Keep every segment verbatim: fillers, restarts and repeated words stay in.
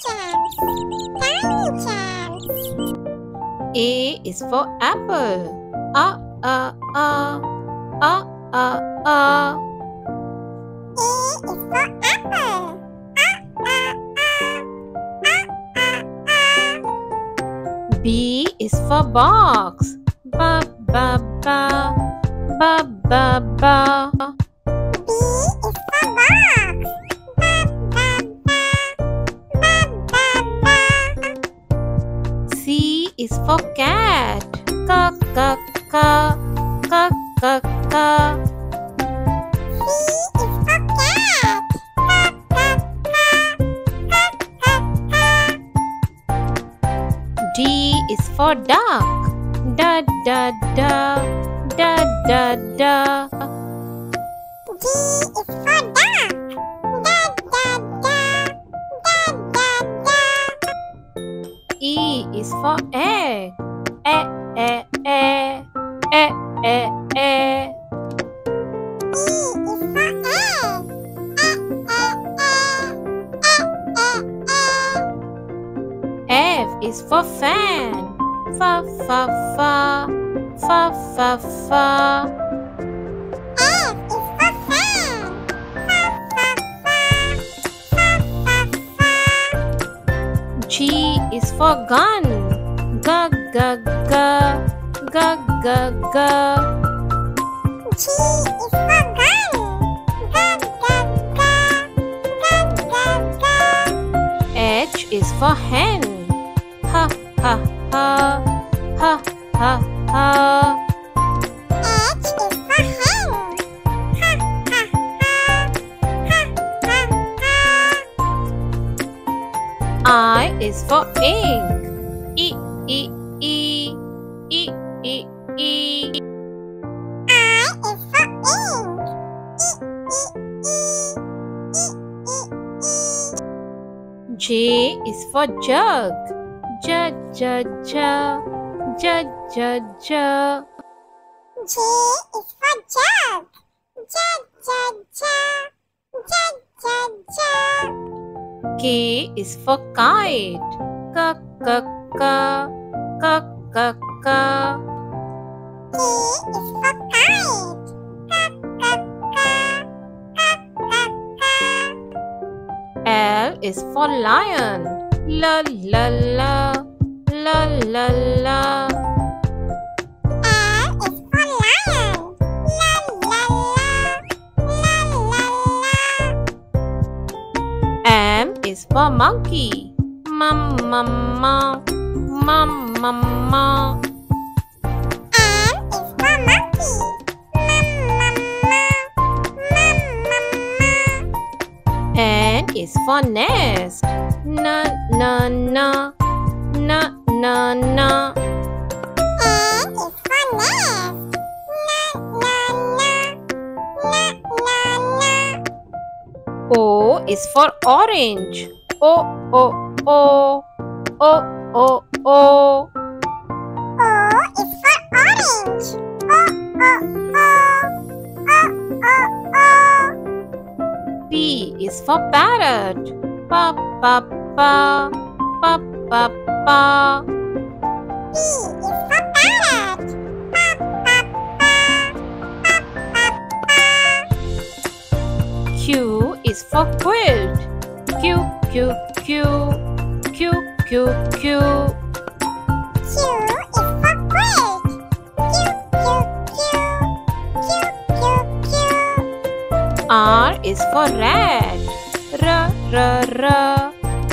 chance, tiny chance. A is for apple. A a a a a a. A is for apple. A a a a a a. B is for box. Ba ba ba ba ba ba. Is for cat. Ka ka ka ka ka ka. C is for cat. Ka ka ka ka ka ka. D is for duck. Da da da da da da. D is for duck. Da da da da da da. E is for egg. Is for fan. Fa fa fa fa fa fa. F is for fan. Fa fa fa fa fa fa. G is for gun. Ga ga ga ga ga ga. G is for gun. Ga ga ga ga ga ga. H is for hen. Ha ha ha ha ha ha. H is for hen. Ha ha ha ha ha ha. I is for ink. E e e e e e. I is for ink. E e e e e e e. J is for jug. Ja ja ja ja ja ja. J is for jug. Ja ja ja ja ja ja. K is for kite. Ka ka ka ka ka ka. K is for kite. Ka ka ka ka ka ka. L is for lion. La la la la la la. L is for lion. La la la la la la. M is for monkey. Mum mum mum mum mum mum. M is for monkey. Mum mum mum mum mum mum. N is for nest. Na na na na na na. N is for nest. Na na na na na na. O is for orange. O o o o o o. O is for orange. O o o o o o. P is for parrot. Pa pa pa. Pa pa pa pa. P is for parrot. Pa pa pa pa pa pa. Q is for quilt. Q q q q q q. Q is for quilt. Q q q q q q. R is for rat. R r r.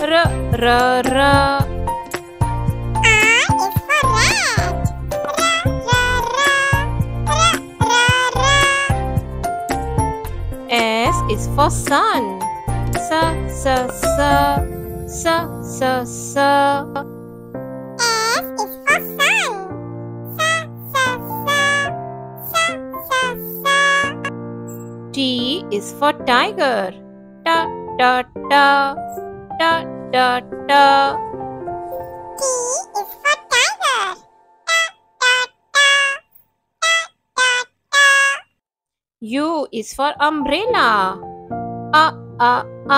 R r r. R is for rat. R r r r r r. S is for sun. S s s s s s. S is for sun. S s s s s. T is for tiger. T t t. Da da da. T is for tiger. Da da da da da da. U is for umbrella. A a a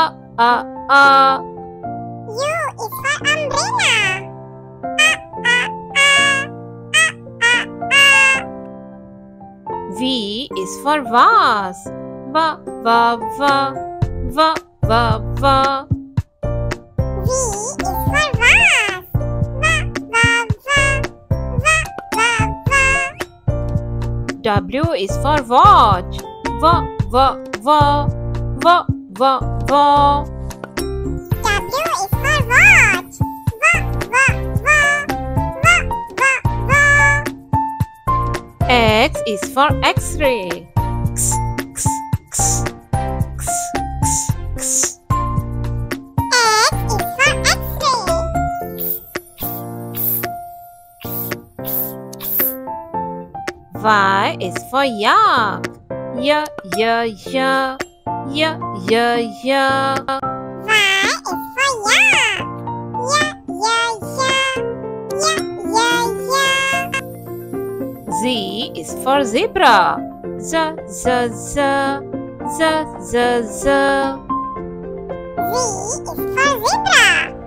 a a a. U is for umbrella. Uh, uh, uh, uh, uh, uh. V is for vase. V, v, v, v, v, v. V is for vase. V, v, v, v, v, v. W is for watch. V, v, v, v, v, v. W is for watch. V, v, v, v, v, v. X is for X-ray. X, X, X, X, X, X. X is for X-ray. Y is for yak. Y, y, y, y, y, y. Z is for zebra. Z, z, z, z, z, z. Z is for zebra.